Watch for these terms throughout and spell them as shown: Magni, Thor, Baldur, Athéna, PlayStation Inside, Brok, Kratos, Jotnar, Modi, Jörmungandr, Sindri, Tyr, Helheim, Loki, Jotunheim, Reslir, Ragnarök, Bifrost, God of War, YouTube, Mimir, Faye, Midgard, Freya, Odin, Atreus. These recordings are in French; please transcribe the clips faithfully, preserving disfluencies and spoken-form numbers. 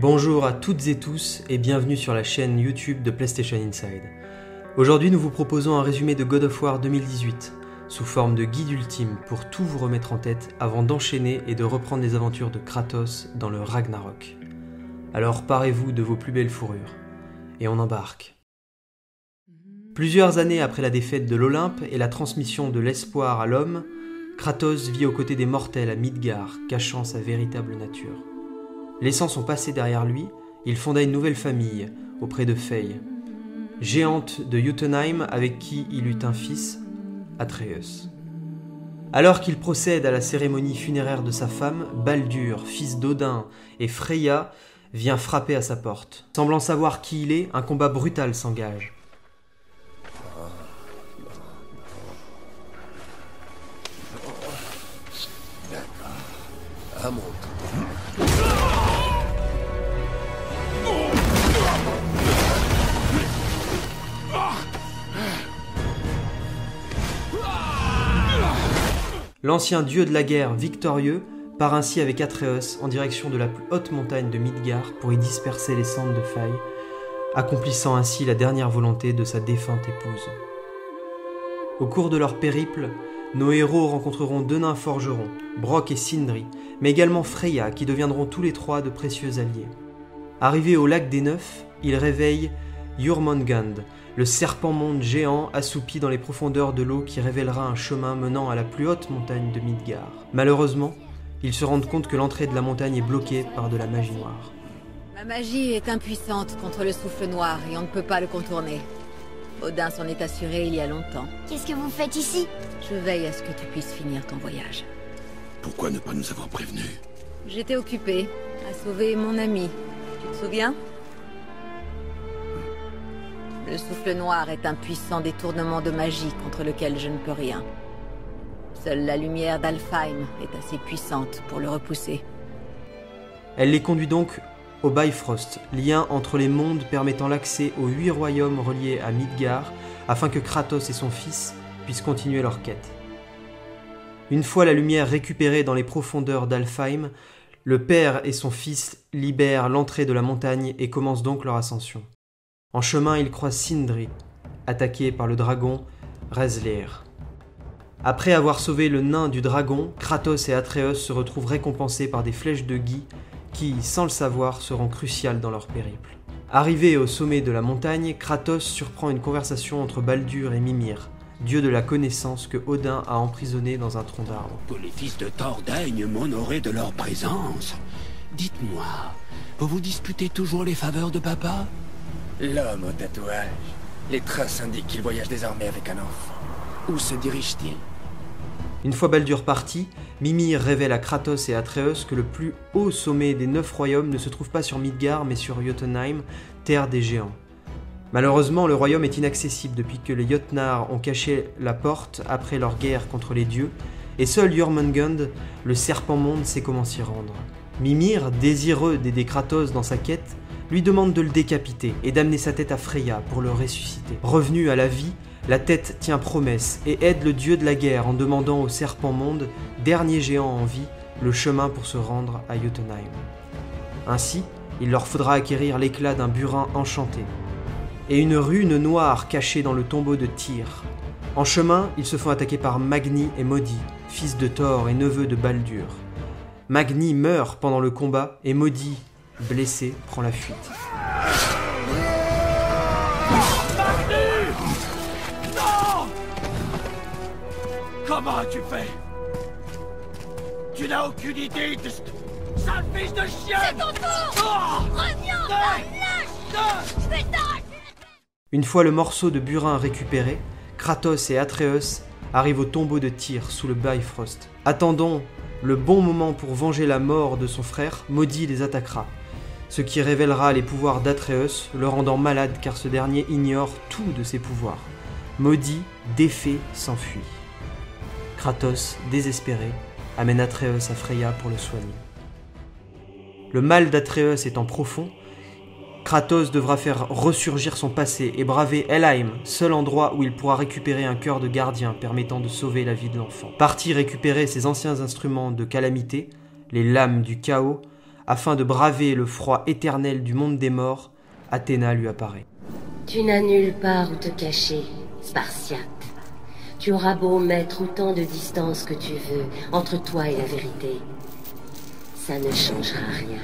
Bonjour à toutes et tous et bienvenue sur la chaîne YouTube de PlayStation Inside. Aujourd'hui nous vous proposons un résumé de God of War deux mille dix-huit, sous forme de guide ultime pour tout vous remettre en tête avant d'enchaîner et de reprendre les aventures de Kratos dans le Ragnarök. Alors parez-vous de vos plus belles fourrures, et on embarque. Plusieurs années après la défaite de l'Olympe et la transmission de l'espoir à l'homme, Kratos vit aux côtés des mortels à Midgard, cachant sa véritable nature. Laissant son passé derrière lui, il fonda une nouvelle famille auprès de Faye, géante de Jotunheim avec qui il eut un fils, Atreus. Alors qu'il procède à la cérémonie funéraire de sa femme, Baldur, fils d'Odin, et Freya vient frapper à sa porte. Semblant savoir qui il est, un combat brutal s'engage. L'ancien dieu de la guerre, victorieux, part ainsi avec Atreus en direction de la plus haute montagne de Midgard pour y disperser les cendres de Faye, accomplissant ainsi la dernière volonté de sa défunte épouse. Au cours de leur périple, nos héros rencontreront deux nains forgerons, Brok et Sindri, mais également Freya qui deviendront tous les trois de précieux alliés. Arrivés au lac des Neufs, ils réveillent Jörmungandr, le serpent-monde géant assoupi dans les profondeurs de l'eau qui révélera un chemin menant à la plus haute montagne de Midgard. Malheureusement, ils se rendent compte que l'entrée de la montagne est bloquée par de la magie noire. Ma magie est impuissante contre le souffle noir et on ne peut pas le contourner. Odin s'en est assuré il y a longtemps. Qu'est-ce que vous faites ici? Je veille à ce que tu puisses finir ton voyage. Pourquoi ne pas nous avoir prévenus? J'étais occupée à sauver mon ami. Tu te souviens? Le souffle noir est un puissant détournement de magie contre lequel je ne peux rien. Seule la lumière d'Alfheim est assez puissante pour le repousser. Elle les conduit donc au Bifrost, lien entre les mondes permettant l'accès aux huit royaumes reliés à Midgard, afin que Kratos et son fils puissent continuer leur quête. Une fois la lumière récupérée dans les profondeurs d'Alfheim, le père et son fils libèrent l'entrée de la montagne et commencent donc leur ascension. En chemin, il croise Sindri, attaqué par le dragon Reslir. Après avoir sauvé le nain du dragon, Kratos et Atreus se retrouvent récompensés par des flèches de gui qui, sans le savoir, seront cruciales dans leur périple. Arrivé au sommet de la montagne, Kratos surprend une conversation entre Baldur et Mimir, dieu de la connaissance que Odin a emprisonné dans un tronc d'arbre. Que les fils de Thor daignent m'honorer de leur présence. Dites-moi, vous vous disputez toujours les faveurs de papa ? L'homme au tatouage. Les traces indiquent qu'il voyage désormais avec un enfant. Où se dirige-t-il? Une fois Baldur parti, Mimir révèle à Kratos et Atreus que le plus haut sommet des neuf royaumes ne se trouve pas sur Midgard mais sur Jotunheim, terre des géants. Malheureusement, le royaume est inaccessible depuis que les Jotnar ont caché la porte après leur guerre contre les dieux, et seul Jörmungandr, le serpent-monde, sait comment s'y rendre. Mimir, désireux d'aider Kratos dans sa quête, lui demande de le décapiter et d'amener sa tête à Freya pour le ressusciter. Revenu à la vie, la tête tient promesse et aide le dieu de la guerre en demandant au serpent-monde, dernier géant en vie, le chemin pour se rendre à Jotunheim. Ainsi, il leur faudra acquérir l'éclat d'un burin enchanté et une rune noire cachée dans le tombeau de Tyr. En chemin, ils se font attaquer par Magni et Modi, fils de Thor et neveu de Baldur. Magni meurt pendant le combat et Modi, blessé, prend la fuite. Magni ! Non ! Comment tu fais ? Tu n'as aucune idée de ce... Sale fils de chien ! C'est ton tour ! Oh ! Reviens ! Lâche ! Je vais t'arracher ! Une fois le morceau de burin récupéré, Kratos et Atreus arrivent au tombeau de Tyr sous le Bifrost. Attendons le bon moment pour venger la mort de son frère, Modi les attaquera, ce qui révélera les pouvoirs d'Atreus, le rendant malade car ce dernier ignore tout de ses pouvoirs. Modi, défait, s'enfuit. Kratos, désespéré, amène Atreus à Freya pour le soigner. Le mal d'Atreus étant profond, Kratos devra faire ressurgir son passé et braver Helheim, seul endroit où il pourra récupérer un cœur de gardien permettant de sauver la vie de l'enfant. Parti récupérer ses anciens instruments de calamité, les lames du chaos, afin de braver le froid éternel du monde des morts, Athéna lui apparaît. « Tu n'as nulle part où te cacher, Spartiate. Tu auras beau mettre autant de distance que tu veux entre toi et la vérité. Ça ne changera rien.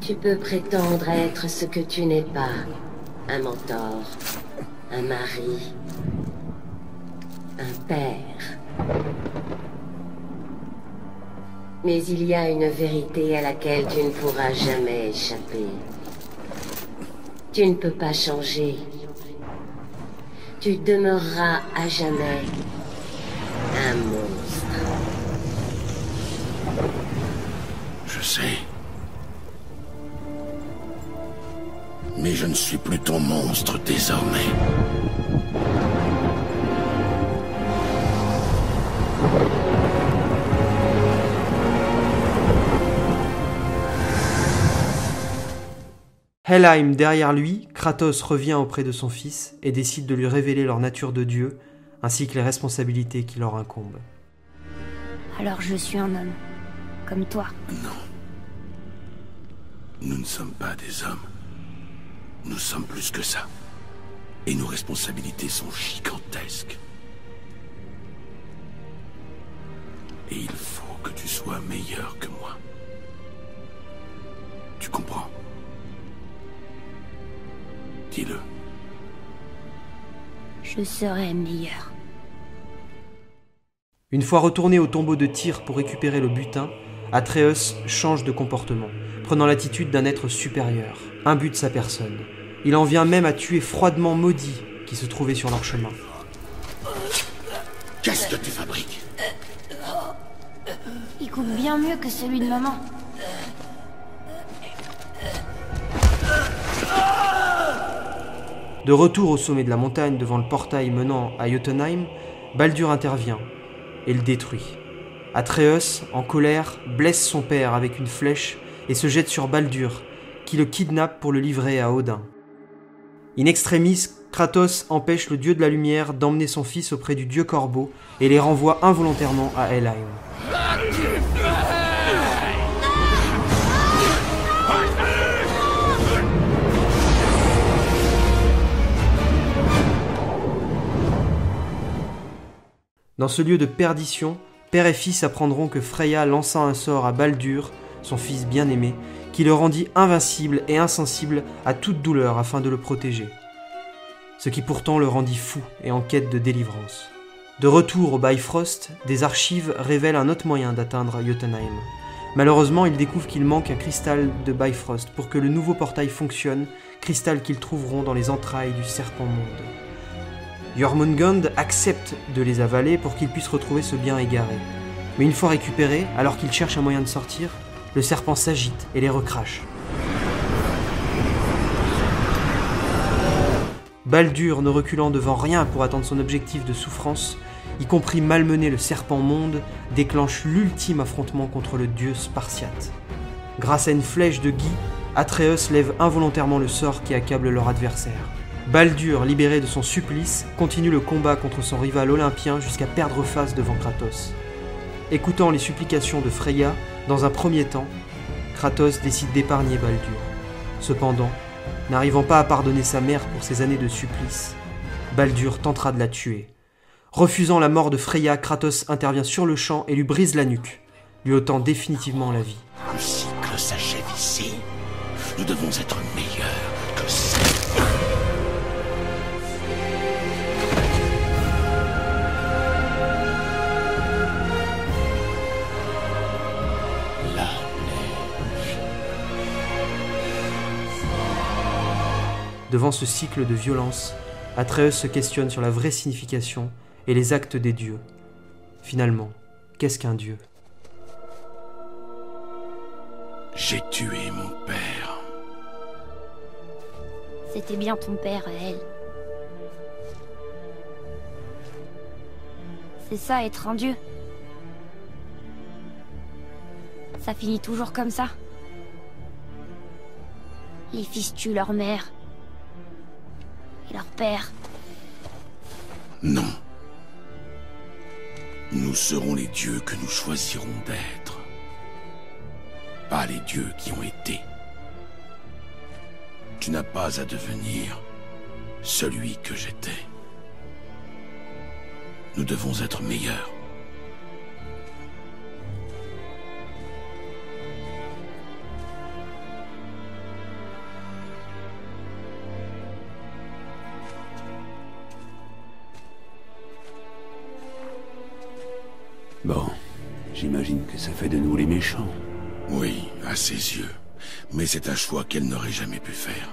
Tu peux prétendre être ce que tu n'es pas. Un mentor, un mari, un père. Mais il y a une vérité à laquelle tu ne pourras jamais échapper. Tu ne peux pas changer. Tu demeureras à jamais un monstre. Je sais. Mais je ne suis plus ton monstre désormais. Helheim derrière lui, Kratos revient auprès de son fils et décide de lui révéler leur nature de dieu, ainsi que les responsabilités qui leur incombent. Alors je suis un homme, comme toi. Non. Nous ne sommes pas des hommes. Nous sommes plus que ça. Et nos responsabilités sont gigantesques. Et il faut que tu sois meilleur que moi. Tu comprends ? Dis-le. Je serai meilleur. Une fois retourné au tombeau de Tyr pour récupérer le butin, Atreus change de comportement, prenant l'attitude d'un être supérieur, imbu de sa personne. Il en vient même à tuer froidement Modi qui se trouvait sur leur chemin. Qu'est-ce que tu fabriques? Il coupe bien mieux que celui de maman. De retour au sommet de la montagne devant le portail menant à Jotunheim, Baldur intervient et le détruit. Atreus, en colère, blesse son père avec une flèche et se jette sur Baldur, qui le kidnappe pour le livrer à Odin. In extremis, Kratos empêche le dieu de la lumière d'emmener son fils auprès du dieu corbeau et les renvoie involontairement à Helheim. Dans ce lieu de perdition, père et fils apprendront que Freya lança un sort à Baldur, son fils bien-aimé, qui le rendit invincible et insensible à toute douleur afin de le protéger. Ce qui pourtant le rendit fou et en quête de délivrance. De retour au Bifrost, des archives révèlent un autre moyen d'atteindre Jotunheim. Malheureusement, il découvre qu'il manque un cristal de Bifrost pour que le nouveau portail fonctionne, cristal qu'ils trouveront dans les entrailles du serpent-monde. Jörmungandr accepte de les avaler pour qu'ils puissent retrouver ce bien égaré. Mais une fois récupérés, alors qu'ils cherchent un moyen de sortir, le serpent s'agite et les recrache. Baldur, ne reculant devant rien pour atteindre son objectif de souffrance, y compris malmener le serpent-monde, déclenche l'ultime affrontement contre le dieu Spartiate. Grâce à une flèche de Guy, Atreus lève involontairement le sort qui accable leur adversaire. Baldur, libéré de son supplice, continue le combat contre son rival olympien jusqu'à perdre face devant Kratos. Écoutant les supplications de Freya, dans un premier temps, Kratos décide d'épargner Baldur. Cependant, n'arrivant pas à pardonner sa mère pour ses années de supplice, Baldur tentera de la tuer. Refusant la mort de Freya, Kratos intervient sur le champ et lui brise la nuque, lui ôtant définitivement la vie. Le cycle s'achève ici. Nous devons être meilleurs que ça. Devant ce cycle de violence, Atreus se questionne sur la vraie signification et les actes des dieux. Finalement, qu'est-ce qu'un dieu? J'ai tué mon père. C'était bien ton père à elle. C'est ça, être un dieu? Ça finit toujours comme ça? Les fils tuent leur mère. Et leur père. Non. Nous serons les dieux que nous choisirons d'être. pas les dieux qui ont été. Tu n'as pas à devenir celui que j'étais. Nous devons être meilleurs. Bon, j'imagine que ça fait de nous les méchants. Oui, à ses yeux. Mais c'est un choix qu'elle n'aurait jamais pu faire.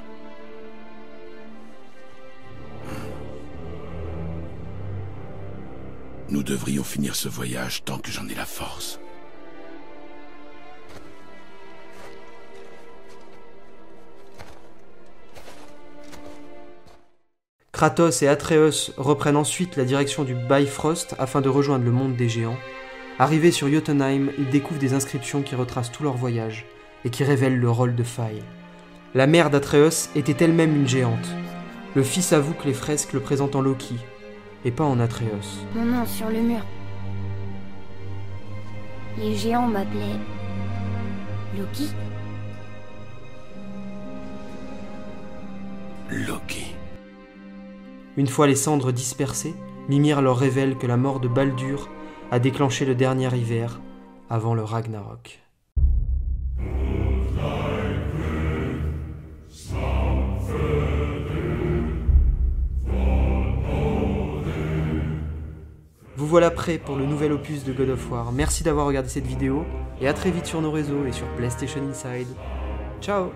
Nous devrions finir ce voyage tant que j'en ai la force. Kratos et Atreus reprennent ensuite la direction du Bifrost afin de rejoindre le monde des géants. Arrivés sur Jotunheim, ils découvrent des inscriptions qui retracent tout leur voyage et qui révèlent le rôle de Faye. La mère d'Atreus était elle-même une géante. Le fils avoue que les fresques le présentent en Loki et pas en Atreus. Non, non, sur le mur. Les géants m'appelaient Loki. Loki. Une fois les cendres dispersées, Mimir leur révèle que la mort de Baldur a déclenché le dernier hiver avant le Ragnarök. Vous voilà prêts pour le nouvel opus de God of War. Merci d'avoir regardé cette vidéo et à très vite sur nos réseaux et sur PlayStation Inside. Ciao!